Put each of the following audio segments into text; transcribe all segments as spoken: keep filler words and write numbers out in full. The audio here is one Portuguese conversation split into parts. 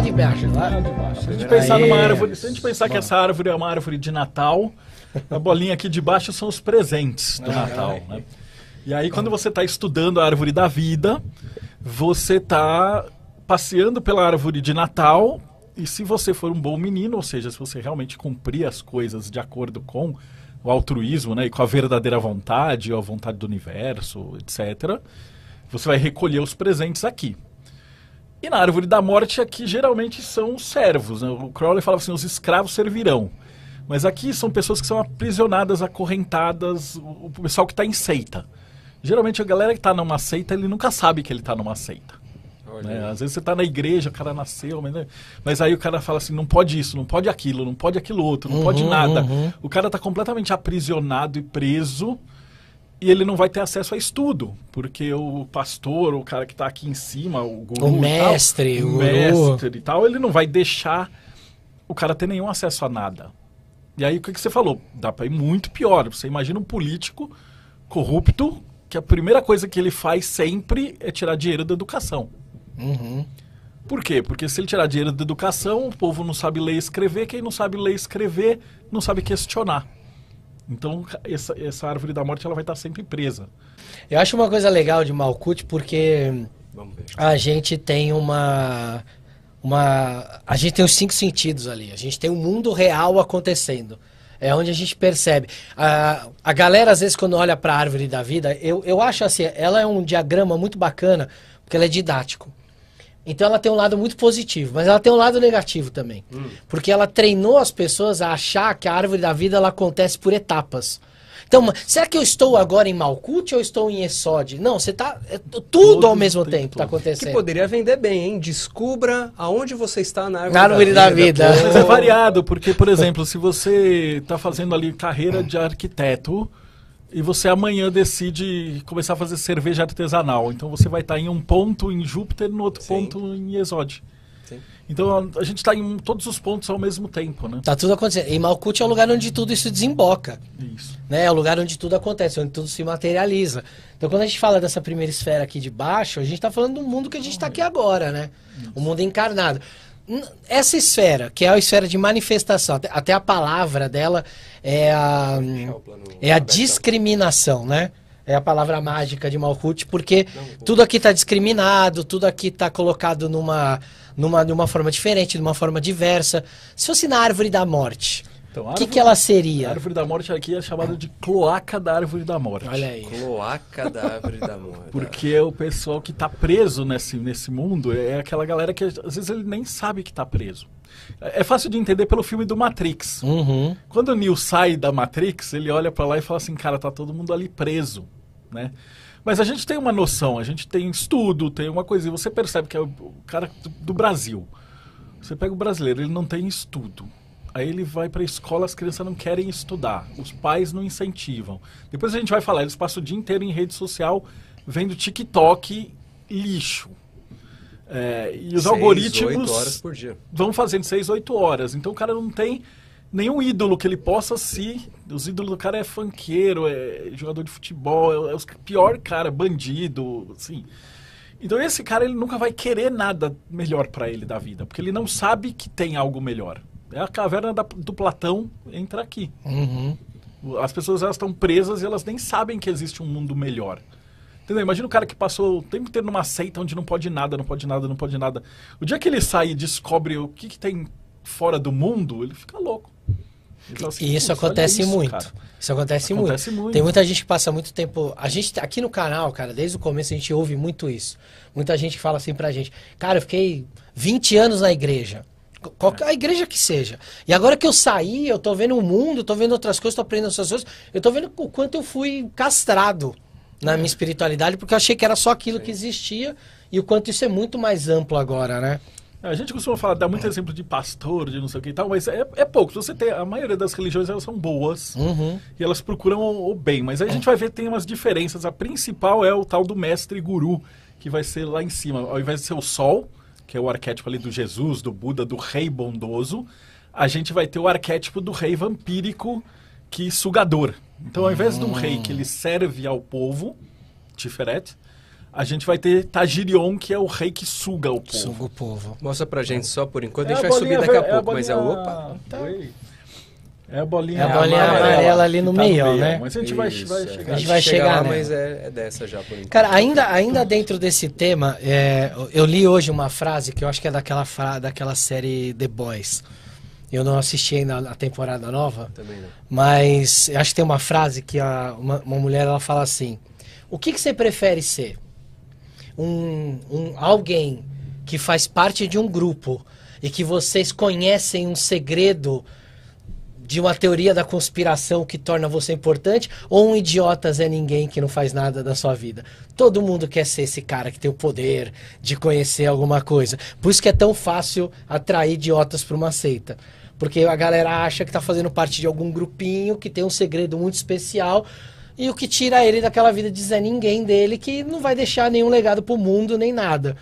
lá de baixo, lá, lá de baixo. Se a gente pensar, numa árvore, se a gente pensar que essa árvore é uma árvore de Natal, a bolinha aqui de baixo são os presentes do ah, Natal. É. Né? E aí, quando você está estudando a árvore da vida, você está passeando pela árvore de Natal, e se você for um bom menino, ou seja, se você realmente cumprir as coisas de acordo com o altruísmo, né, e com a verdadeira vontade, ou a vontade do universo, etcétera, você vai recolher os presentes aqui. E na árvore da morte aqui geralmente são os servos, né? O Crowley falava assim, os escravos servirão. Mas aqui são pessoas que são aprisionadas, acorrentadas, o pessoal que está em seita. Geralmente a galera que está numa seita, ele nunca sabe que ele está numa seita. Né? Às vezes você está na igreja, o cara nasceu, mas, né? mas aí o cara fala assim, não pode isso, não pode aquilo, não pode aquilo outro, não uhum, pode nada. Uhum. O cara está completamente aprisionado e preso. E ele não vai ter acesso a estudo, porque o pastor, o cara que está aqui em cima, o guru, o mestre, e tal, o mestre guru. e tal, ele não vai deixar o cara ter nenhum acesso a nada. E aí o que, que você falou? Dá para ir muito pior. Você imagina um político corrupto, que a primeira coisa que ele faz sempre é tirar dinheiro da educação. Uhum. Por quê? Porque se ele tirar dinheiro da educação, o povo não sabe ler e escrever, quem não sabe ler e escrever não sabe questionar. Então, essa, essa árvore da morte, ela vai estar sempre presa. Eu acho uma coisa legal de Malkuth, porque a gente tem uma... uma a gente tem os cinco sentidos ali. A gente tem um mundo real acontecendo. É onde a gente percebe. A, a galera, às vezes, quando olha para a árvore da vida, eu, eu acho assim, ela é um diagrama muito bacana, porque ela é didático. Então, ela tem um lado muito positivo, mas ela tem um lado negativo também. Hum. Porque ela treinou as pessoas a achar que a árvore da vida ela acontece por etapas. Então, será que eu estou agora em Malkuth ou estou em Esod? Não, você está... É, tudo Todo ao mesmo tempo está acontecendo. Que poderia vender bem, hein? Descubra aonde você está na árvore, na árvore da, da vida. Da vida. Mas é variado, porque, por exemplo, se você está fazendo ali carreira de arquiteto... E você amanhã decide começar a fazer cerveja artesanal. Então você vai estar em um ponto em Júpiter, no outro Sim. ponto em Exódio. Então a gente está em todos os pontos ao mesmo tempo, né? Tá tudo acontecendo. E Malkuth é o lugar onde tudo isso desemboca. Isso. Né? É o lugar onde tudo acontece, onde tudo se materializa. Então quando a gente fala dessa primeira esfera aqui de baixo, a gente está falando do mundo que a gente está aqui agora, né? Isso. O mundo encarnado. Essa esfera, que é a esfera de manifestação, até a palavra dela é a, é a discriminação, né? É a palavra mágica de Malkuth, porque tudo aqui está discriminado, tudo aqui está colocado numa, numa, numa forma diferente, numa forma diversa. Se fosse na árvore da morte... Então, árvore, que que ela seria? A árvore da morte aqui é chamada de cloaca da árvore da morte. Olha aí. Cloaca da árvore da morte. Porque o pessoal que está preso nesse, nesse mundo é aquela galera que às vezes ele nem sabe que está preso. É fácil de entender pelo filme do Matrix. Uhum. Quando o Neo sai da Matrix, ele olha para lá e fala assim, cara, tá todo mundo ali preso, né? Mas a gente tem uma noção, a gente tem estudo, tem uma coisa. E você percebe que é o cara do, do Brasil. Você pega o brasileiro, ele não tem estudo. Aí ele vai para a escola, as crianças não querem estudar, os pais não incentivam. Depois a gente vai falar, eles passam o dia inteiro em rede social vendo TikTok lixo. É, e os seis, algoritmos horas por dia. Vão fazendo seis, oito horas. Então o cara não tem nenhum ídolo que ele possa se... Os ídolos do cara é funkeiro, é jogador de futebol, é, é o pior cara, bandido, assim... Então esse cara ele nunca vai querer nada melhor para ele da vida, porque ele não sabe que tem algo melhor. É a caverna da, do Platão, entra aqui. Uhum. As pessoas elas estão presas e elas nem sabem que existe um mundo melhor. Entendeu? Imagina o cara que passou o tempo inteiro numa seita onde não pode nada, não pode nada, não pode nada. O dia que ele sai e descobre o que, que tem fora do mundo, ele fica louco. Ele assim, e isso acontece isso, muito. Cara. Isso acontece, acontece muito. muito. Tem muita gente que passa muito tempo... A gente, aqui no canal, cara, desde o começo a gente ouve muito isso. Muita gente fala assim pra gente, cara, eu fiquei vinte anos na igreja. Qualquer, a igreja que seja. E agora que eu saí, eu tô vendo o mundo, tô vendo outras coisas, tô aprendendo outras coisas. Eu tô vendo o quanto eu fui castrado na é. minha espiritualidade, porque eu achei que era só aquilo Sim. que existia. E o quanto isso é muito mais amplo agora, né? A gente costuma falar, dá muito exemplo de pastor, de não sei o que e tal, mas é, é pouco. Você tem, a maioria das religiões, elas são boas uhum. e elas procuram o, o bem. Mas aí a gente vai ver, tem umas diferenças. A principal é o tal do mestre guru, que vai ser lá em cima. Ao invés de ser o sol... que é o arquétipo ali do Jesus, do Buda, do rei bondoso, a gente vai ter o arquétipo do rei vampírico que sugador. Então, ao invés de um rei que ele serve ao povo, Tiferet, a gente vai ter Tajirion, que é o rei que suga o povo. Suga o povo. Mostra pra gente só por enquanto. É, deixa eu subir daqui a pouco, é a bolinha, mas é o... Opa! Tá. É a bolinha, é a bolinha amarela, amarela ali no, tá meio, no meio, né? Mas a gente vai, Isso, vai chegar. A gente vai chegar, chegar lá, né? Mas é, é dessa já, por enquanto. Cara, ainda, ainda dentro desse tema, é, eu li hoje uma frase que eu acho que é daquela, daquela série The Boys. Eu não assisti ainda a temporada nova. Também não. Mas eu acho que tem uma frase que a, uma, uma mulher, ela fala assim: o que, que você prefere ser? Um, um, alguém que faz parte de um grupo e que vocês conhecem um segredo de uma teoria da conspiração que torna você importante, ou um idiota Zé Ninguém que não faz nada da sua vida? Todo mundo quer ser esse cara que tem o poder de conhecer alguma coisa. Por isso que é tão fácil atrair idiotas para uma seita. Porque a galera acha que está fazendo parte de algum grupinho que tem um segredo muito especial, e o que tira ele daquela vida de Zé Ninguém dele, que não vai deixar nenhum legado para o mundo, nem nada.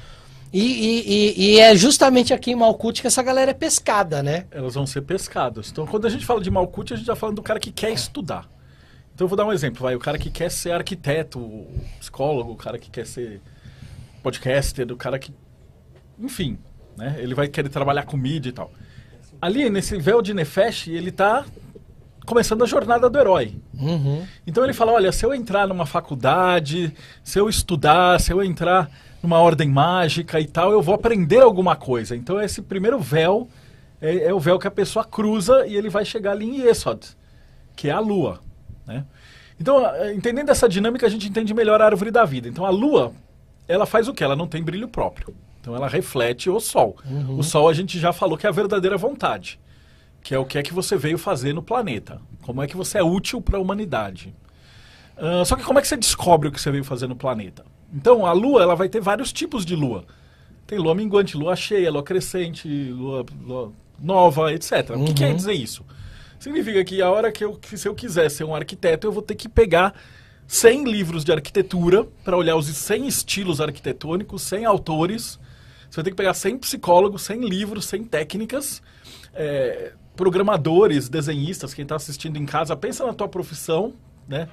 E, e, e, e é justamente aqui em Malkuth que essa galera é pescada, né? Elas vão ser pescadas. Então, quando a gente fala de Malkuth, a gente está falando do cara que quer estudar. Então, eu vou dar um exemplo. Vai, o cara que quer ser arquiteto, psicólogo, o cara que quer ser podcaster, o cara que... Enfim, né? Ele vai querer trabalhar com mídia e tal. Ali, nesse véu de Nefesh, ele está começando a jornada do herói. Uhum. Então, ele fala, olha, se eu entrar numa faculdade, se eu estudar, se eu entrar... numa ordem mágica e tal, eu vou aprender alguma coisa. Então, esse primeiro véu é, é o véu que a pessoa cruza e ele vai chegar ali em Yesod, que é a lua, né? Então, entendendo essa dinâmica, a gente entende melhor a árvore da vida. Então, a lua, ela faz o quê? Ela não tem brilho próprio. Então, ela reflete o sol. Uhum. O sol, a gente já falou que é a verdadeira vontade, que é o que é que você veio fazer no planeta. Como é que você é útil para a humanidade. Uh, só que como é que você descobre o que você veio fazer no planeta? Então, a lua, ela vai ter vários tipos de lua. Tem lua minguante, lua cheia, lua crescente, lua, lua nova, etcétera. Uhum. O que quer dizer isso? Significa que a hora que eu, que se eu quiser ser um arquiteto, eu vou ter que pegar cem livros de arquitetura para olhar os cem estilos arquitetônicos, cem autores. Você vai ter que pegar cem psicólogos, cem livros, cem técnicas, é, programadores, desenhistas. Quem está assistindo em casa, pensa na tua profissão, né?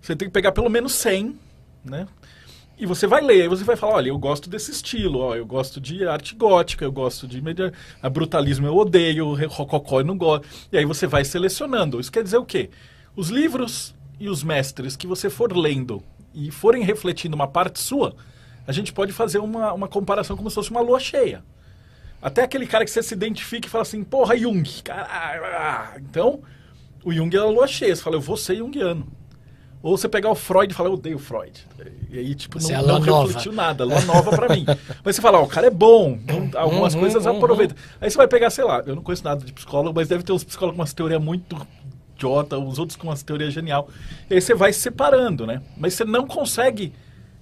Você tem que pegar pelo menos cem, né? E você vai ler, aí você vai falar, olha, eu gosto desse estilo, ó, eu gosto de arte gótica, eu gosto de media... a brutalismo eu odeio, o rococó eu não gosto. E aí você vai selecionando. Isso quer dizer o quê? Os livros e os mestres que você for lendo e forem refletindo uma parte sua, a gente pode fazer uma, uma comparação como se fosse uma lua cheia. Até aquele cara que você se identifica e fala assim, porra, Jung, caralho. Então, o Jung é a lua cheia. Você fala, eu vou ser junguiano. Ou você pegar o Freud e falar, eu odeio o Freud. E aí, tipo, não, é não refletiu nada. Lua nova pra mim. Mas você fala, ó, o cara é bom. Não, algumas uhum, coisas uhum, aproveita. Aí você vai pegar, sei lá, eu não conheço nada de psicólogo, mas deve ter uns psicólogos com umas teorias muito idiota, uns outros com umas teorias genial. E aí você vai se separando, né? Mas você não consegue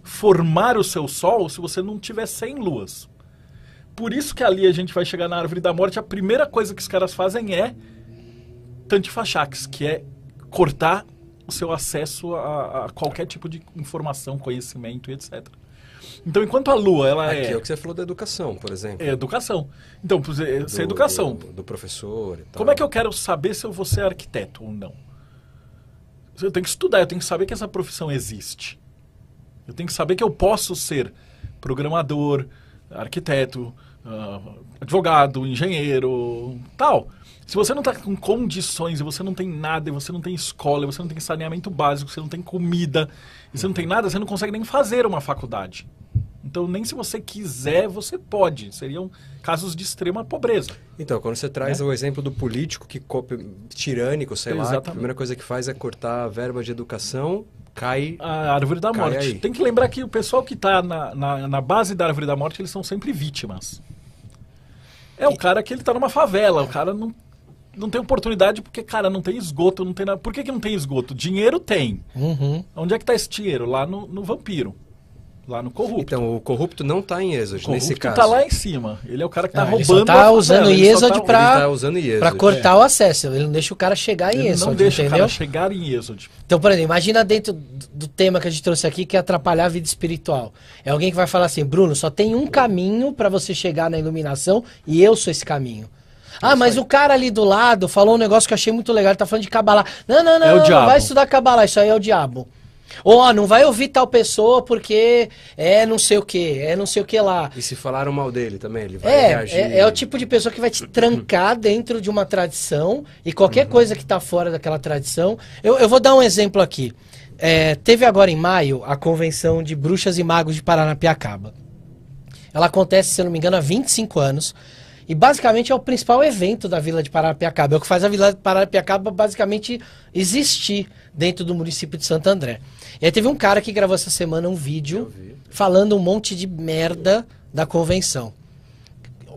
formar o seu sol se você não tiver cem luas. Por isso que ali a gente vai chegar na árvore da morte. A primeira coisa que os caras fazem é tantifachax, que é cortar o seu acesso a, a qualquer tipo de informação, conhecimento, etcétera. Então, enquanto a lua, ela Aqui é... Aqui é o que você falou da educação, por exemplo. É educação. Então, por exemplo, do, educação. Do, do professor e tal. Como é que eu quero saber se eu vou ser arquiteto ou não? Eu tenho que estudar, eu tenho que saber que essa profissão existe. Eu tenho que saber que eu posso ser programador, arquiteto, uh, advogado, engenheiro, tal. Se você não está com condições, e você não tem nada, e você não tem escola, e você não tem saneamento básico, você não tem comida, e você não tem nada, você não consegue nem fazer uma faculdade. Então, nem se você quiser, você pode. Seriam casos de extrema pobreza. Então, quando você traz, né, o exemplo do político que tirânico, sei Exatamente. lá, a primeira coisa que faz é cortar a verba de educação, cai... A árvore da morte. Aí. Tem que lembrar que o pessoal que está na, na, na base da árvore da morte, eles são sempre vítimas. É o cara que ele está numa favela, o cara não... Não tem oportunidade porque, cara, não tem esgoto, não tem nada. Por que, que não tem esgoto? Dinheiro tem. Uhum. Onde é que está esse dinheiro? Lá no, no vampiro. Lá no corrupto. Então, o corrupto não está em Exod, nesse caso. O corrupto está lá em cima. Ele é o cara que está ah, roubando. Tá usando ele Exod para tá cortar é. o acesso. Ele não deixa o cara chegar em ele Exod, não deixa entendeu? o cara chegar em Exod. Então, por exemplo, imagina dentro do tema que a gente trouxe aqui, que é atrapalhar a vida espiritual. É alguém que vai falar assim, Bruno, só tem um caminho para você chegar na iluminação e eu sou esse caminho. Ah, mas o cara ali do lado falou um negócio que eu achei muito legal, ele tá falando de Cabalá. Não, não, não, é o não, não vai estudar Cabalá, isso aí é o diabo. Ou, ó, não vai ouvir tal pessoa porque é não sei o que, é não sei o que lá. E se falaram mal dele também, ele vai é, reagir. É, é o tipo de pessoa que vai te trancar dentro de uma tradição e qualquer uhum. coisa que tá fora daquela tradição. Eu, eu vou dar um exemplo aqui. É, teve agora em maio a convenção de bruxas e magos de Paranapiacaba. Ela acontece, se eu não me engano, há vinte e cinco anos. E basicamente é o principal evento da Vila de Paranapiacaba. É o que faz a Vila de Paranapiacaba basicamente existir dentro do município de Santo André. E aí teve um cara que gravou essa semana um vídeo falando um monte de merda da convenção.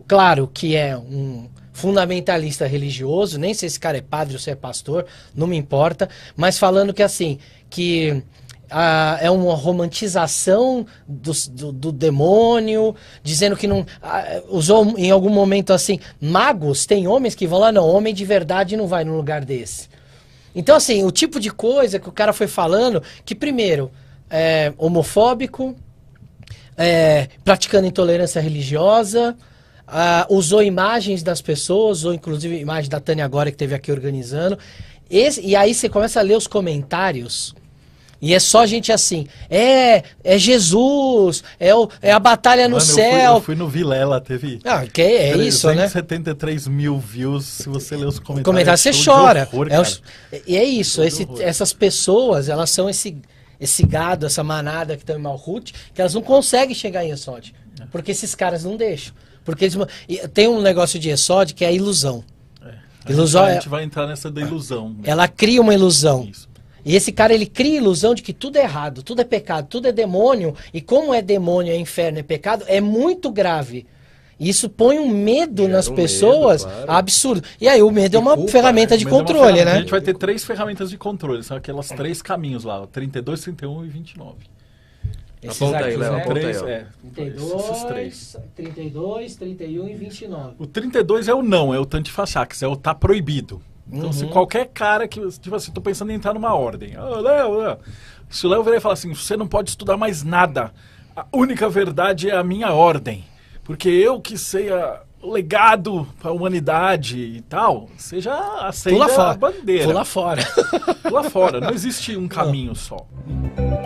Claro que é um fundamentalista religioso, nem sei se esse cara é padre ou se é pastor, não me importa, mas falando que assim, que... Ah, é uma romantização do, do, do demônio, dizendo que não... Ah, usou em algum momento assim, magos, tem homens que vão lá, não, homem de verdade não vai num lugar desse. Então assim, o tipo de coisa que o cara foi falando, que primeiro, é homofóbico, é, praticando intolerância religiosa, ah, usou imagens das pessoas, usou inclusive a imagem da Tânia agora que esteve aqui organizando, esse, e aí você começa a ler os comentários... E é só gente assim, é, é Jesus, é, o, é a batalha no Mano, céu. Eu fui, eu fui no Vilela, teve ah, que é, é isso, né? trezentos e setenta e três mil views, se você ler os comentários. Comentário, você chora. Horror, é o, e é isso, esse, essas pessoas, elas são esse, esse gado, essa manada que estão em Malkuth, que elas não conseguem chegar em Esod. Porque esses caras não deixam. Porque eles, tem um negócio de Esod que é a ilusão. É. A, ilusão a, gente, é, a gente vai entrar nessa da ilusão. Ela cria uma ilusão. Isso. E esse cara, ele cria a ilusão de que tudo é errado, tudo é pecado, tudo é demônio. E como é demônio, é inferno, é pecado, é muito grave. Isso põe um medo é, nas um pessoas medo, claro. absurdo. E aí o medo é uma culpa, ferramenta de controle, é ferramenta, né? A gente vai ter três ferramentas de controle. São aquelas três caminhos lá, trinta e dois, trinta e um e vinte e nove. Aponta aí, Léo, aponta aí. É, trinta e dois, trinta e um e vinte e nove. O trinta e dois é o não, é o tantifachax, é o tá proibido. Então, uhum. se qualquer cara que... Tipo assim, tô pensando em entrar numa ordem. Oh, Léo, Léo. Se o Léo virar e falar assim, você não pode estudar mais nada. A única verdade é a minha ordem. Porque eu que sei a... o legado para a humanidade e tal, você já aceita a bandeira. Pula fora. Pula fora. Não existe um caminho não. só.